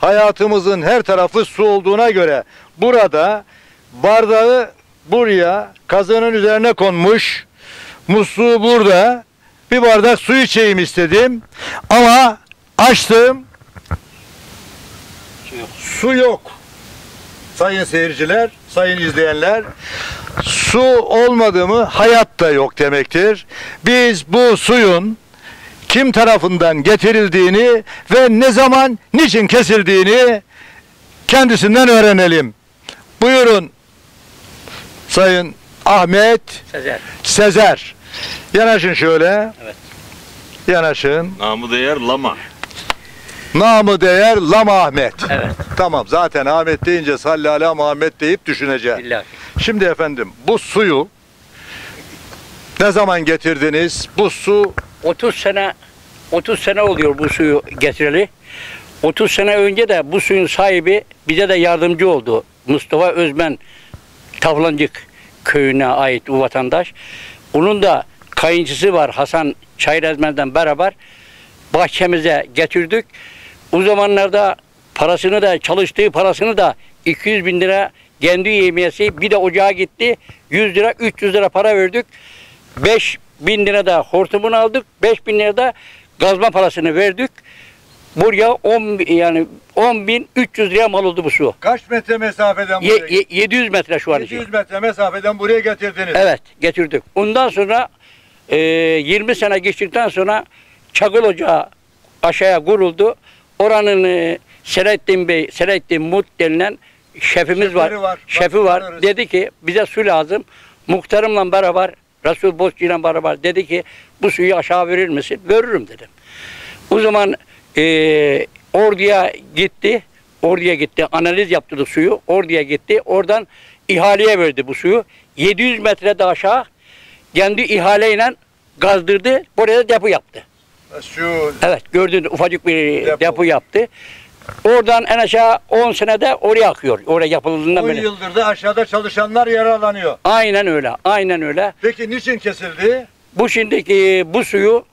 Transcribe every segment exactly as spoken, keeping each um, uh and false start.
hayatımızın her tarafı su olduğuna göre burada bardağı buraya kazanın üzerine konmuş, musluğu burada, bir bardak su içeyim istedim ama açtım, su yok. Sayın seyirciler, sayın izleyenler, su olmadı mı hayat da yok demektir. Biz bu suyun kim tarafından getirildiğini ve ne zaman, niçin kesildiğini kendisinden öğrenelim. Buyurun Sayın Ahmet Sezer. Sezer. Yanaşın şöyle. Evet. Yanaşın. Namı değer Lama. Namı değer Lama Ahmet. Evet. Tamam, zaten Ahmet deyince sallallahu Ahmet deyip düşüneceğim. İlla. Şimdi efendim, bu suyu ne zaman getirdiniz? Bu su otuz sene otuz sene oluyor bu suyu getireli. otuz sene önce de bu suyun sahibi bize de yardımcı oldu. Mustafa Özmen, Tavlanık köyüne ait bu vatandaş. Onun da kayınçısı var, Hasan Çayır Ezmen'den beraber bahçemize getirdik. O zamanlarda parasını da, çalıştığı parasını da iki yüz bin lira kendi yemiyesi, bir de ocağa gitti. yüz lira, üç yüz lira para verdik. beş bin lira da hortumunu aldık. beş bin lira da gazma parasını verdik. Buraya on yani on bin üç yüz liraya mal oldu bu su. Kaç metre mesafeden buraya? Ye, yedi yüz metre şu an. yedi yüz metre mesafeden buraya getirdiniz. Evet, getirdik. Ondan sonra e, yirmi sene geçtikten sonra Çakıl Ocağı aşağıya kuruldu. Oranın e, Selahattin Bey, Selahattin Mut denilen şefimiz var, var. Şefi bak, var. Görürüz. Dedi ki bize su lazım. Muhtarımla beraber, Resul Bozcu ile beraber dedi ki bu suyu aşağı verir misin? Veririm dedim. O zaman Ee, orduya gitti, orduya gitti, analiz yaptırdı suyu, orduya gitti, oradan ihaleye verdi bu suyu. yedi yüz metre daha aşağı kendi ihaleyle gazdırdı, buraya depo yaptı. Şu evet, gördüğünüz ufacık bir depo. depo yaptı. Oradan en aşağı on senede oraya akıyor, oraya yapıldığından beri. on yıldır da aşağıda çalışanlar yararlanıyor. Aynen öyle, aynen öyle. Peki niçin kesildi? Bu şimdiki bu suyu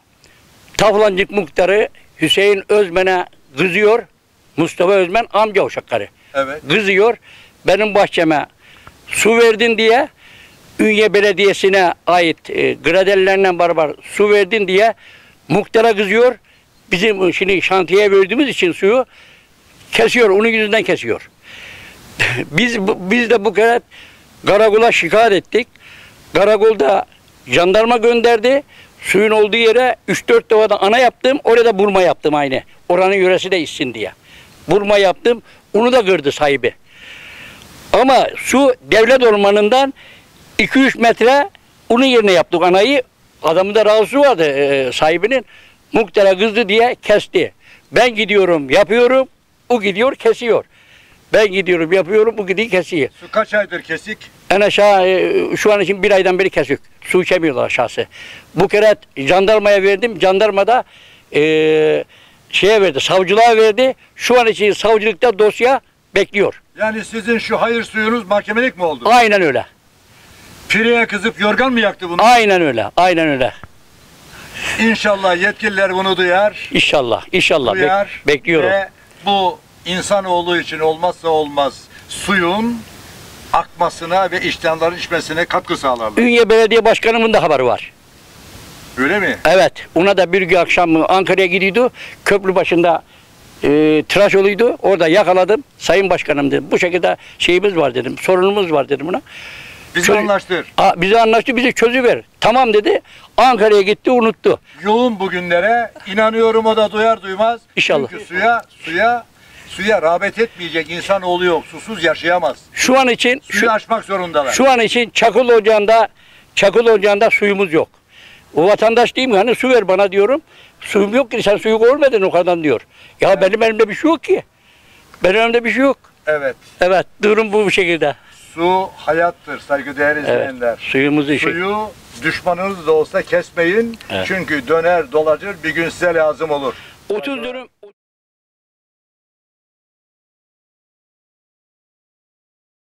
Tavlanık Muhtarı Hüseyin Özmen'e kızıyor. Mustafa Özmen amca uşakları. Evet. Kızıyor. Benim bahçeme su verdin diye, Ünye Belediyesi'ne ait e, graderlerle beraber su verdin diye muhtara kızıyor. Bizim şimdi şantiyeye verdiğimiz için suyu kesiyor. Onun yüzünden kesiyor. biz bu, biz de bu kadar karakola şikayet ettik. Karakolda jandarma gönderdi. Suyun olduğu yere üç dört tavada ana yaptım, orada burma yaptım aynı. Oranın yöresi de içsin diye. Burma yaptım, onu da kırdı sahibi. Ama su devlet ormanından iki üç metre onun yerine yaptık anayı. Adamın da rahatsız vardı e, sahibinin. Muhtara kızdı diye kesti. Ben gidiyorum yapıyorum, o gidiyor kesiyor. Ben gidiyorum yapıyorum, bu gidiyor kesiyor. Su kaç aydır kesik? En aşağı e, şu an için bir aydan beri kesik. Su içemiyorlar aşağısı. Bu kere jandarmaya verdim. Jandarma da e, şeye verdi, savcılığa verdi. Şu an için savcılıkta dosya bekliyor. Yani sizin şu hayır suyunuz mahkemelik mi oldu? Aynen öyle. Pireye kızıp yorgan mı yaktı bunu? Aynen öyle, aynen öyle. İnşallah yetkililer bunu duyar. İnşallah, inşallah. Duyar. Bek bekliyorum. Ve bu insanoğlu için olmazsa olmaz suyun akmasına ve iştenlerin içmesine katkı sağlarlar. Ünye Belediye Başkanı'nın da haberi var. Öyle mi? Evet. Ona da bir gün akşam Ankara'ya gidiyordu. Köprü başında e, tıraş oluydu. Orada yakaladım. Sayın Başkanım dedim. Bu şekilde şeyimiz var dedim. Sorunumuz var dedim buna. Bizi Çö anlaştır. A, bizi anlaştı. Bizi çözüver. Tamam dedi. Ankara'ya gitti. Unuttu. Yoğun bugünlere. İnanıyorum o da duyar duymaz. İnşallah. Çünkü suya, suya Suya rağbet etmeyecek insanoğlu yok. Susuz yaşayamaz. Şu an için suyu şu, açmak zorundalar. Şu an için Çakıl Ocağı'nda Çakıl Ocağı'nda suyumuz yok. O vatandaş değil mi? Hani su ver bana diyorum. Suyum yok ki, sen suyu görmedin o kadar diyor. Ya evet, benim elimde bir şey yok ki. Benim elimde bir şey yok. Evet. Evet, durum bu şekilde. Su hayattır saygıdeğer izleyenler. Evet, suyumuzu Suyu düşmanınız da olsa kesmeyin. Evet. Çünkü döner dolaşır bir gün size lazım olur. otuz dönüm